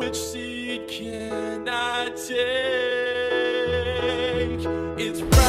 Which seed can I take? It's